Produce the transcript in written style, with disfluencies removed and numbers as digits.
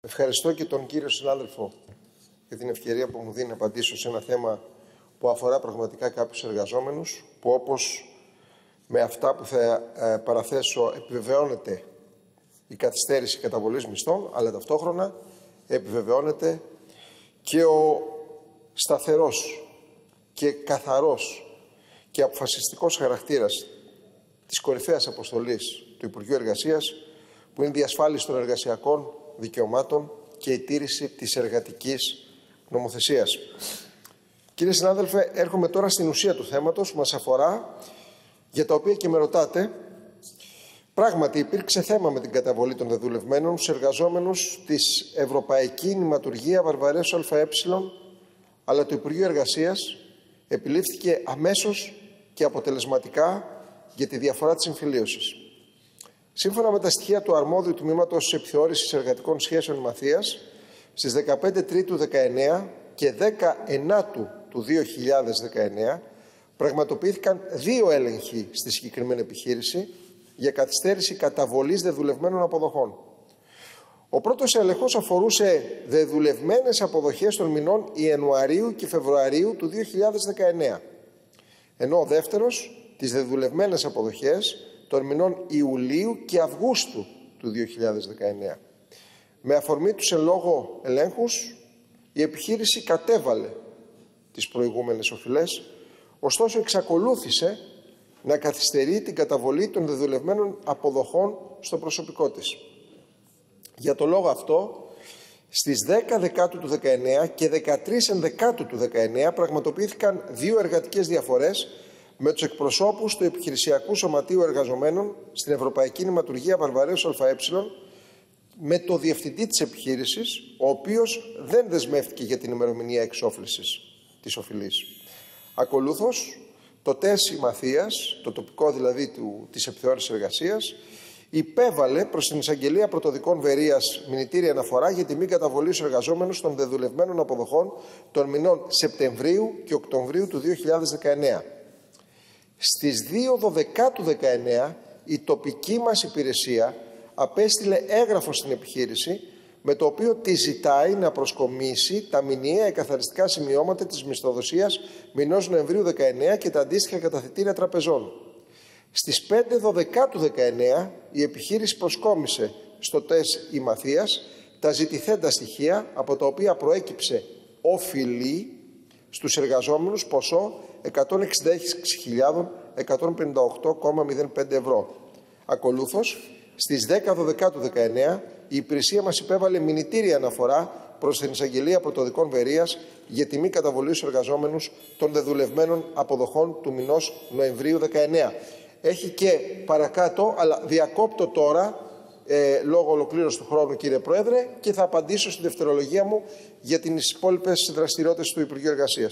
Ευχαριστώ και τον κύριο συνάδελφο για την ευκαιρία που μου δίνει να απαντήσω σε ένα θέμα που αφορά πραγματικά κάποιους εργαζόμενους, που όπως με αυτά που θα παραθέσω επιβεβαιώνεται η καθυστέρηση καταβολής μισθών, αλλά ταυτόχρονα επιβεβαιώνεται και ο σταθερός και καθαρός και αποφασιστικός χαρακτήρας της κορυφαίας αποστολής του Υπουργείου Εργασίας, που είναι η διασφάλιση των εργασιακών δικαιωμάτων και η τήρηση της εργατικής νομοθεσίας. Κύριε συνάδελφε, έρχομαι τώρα στην ουσία του θέματος που μας αφορά, για τα οποία και με ρωτάτε. Πράγματι, υπήρξε θέμα με την καταβολή των δεδουλευμένων στους εργαζόμενους της Ευρωπαϊκή Νηματουργία Βαρβαρέσου ΑΕ, αλλά το Υπουργείο Εργασίας επιλήφθηκε αμέσως και αποτελεσματικά για τη διαφορά της συμφιλίωσης. Σύμφωνα με τα στοιχεία του αρμόδιου τμήματος Επιθεώρησης Εργατικών Σχέσεων Μαθίας, στις 15 Τρίτου 19 και 19 του 2019 πραγματοποιήθηκαν δύο έλεγχοι στη συγκεκριμένη επιχείρηση για καθυστέρηση καταβολής δεδουλευμένων αποδοχών. Ο πρώτος έλεγχος αφορούσε δεδουλευμένες αποδοχές των μηνών Ιανουαρίου και Φεβρουαρίου του 2019, ενώ ο δεύτερος τις δεδουλευμένες αποδοχές των μηνών Ιουλίου και Αυγούστου του 2019. Με αφορμή τους εν λόγω ελέγχους, η επιχείρηση κατέβαλε τις προηγούμενες οφειλές, ωστόσο εξακολούθησε να καθυστερεί την καταβολή των δεδουλευμένων αποδοχών στο προσωπικό της. Για το λόγο αυτό, στις 10 Δεκάτου του 19 και 13 Ενδεκάτου του 19 πραγματοποιήθηκαν δύο εργατικές διαφορές με τους εκπροσώπους του Επιχειρησιακού Σωματείου Εργαζομένων στην Ευρωπαϊκή Νηματουργία Βαρβαρέσου ΑΕ, με το διευθυντή της επιχείρησης, ο οποίος δεν δεσμεύτηκε για την ημερομηνία εξόφλησης της οφειλής. Ακολούθως, το ΤΕΣ Μαθίας, το τοπικό δηλαδή της Επιθεώρησης Εργασίας, υπέβαλε προς την Εισαγγελία Πρωτοδικών Βερίας μηνυτήρια αναφορά για τη μη καταβολή στους εργαζόμενους των δεδουλευμένων αποδοχών των μηνών Σεπτεμβρίου και Οκτωβρίου του 2019. Στις 2/12 του 19 η τοπική μας υπηρεσία απέστειλε έγγραφο στην επιχείρηση με το οποίο τη ζητάει να προσκομίσει τα μηνιαία εκαθαριστικά σημειώματα της μισθοδοσίας μηνός Νοεμβρίου 19 και τα αντίστοιχα καταθετήρια τραπεζών. Στις 5/12 του 19 η επιχείρηση προσκόμισε στο ΤΕΣ Μαθίας τα ζητηθέντα στοιχεία, από τα οποία προέκυψε οφειλή στους εργαζόμενους ποσό 166.158,05 ευρώ. Ακολούθως, στις 10/12 του 19, η υπηρεσία μας υπέβαλε μηνυτήρια αναφορά προς την Εισαγγελία Πρωτοδικών Βερίας για τη μη καταβολή στους εργαζόμενους των δεδουλευμένων αποδοχών του μηνός Νοεμβρίου 19. Έχει και παρακάτω, αλλά διακόπτω τώρα, λόγω ολοκλήρωσης του χρόνου, κύριε Πρόεδρε, και θα απαντήσω στη δευτερολογία μου για τις υπόλοιπες δραστηριότητες του Υπουργείου Εργασίας.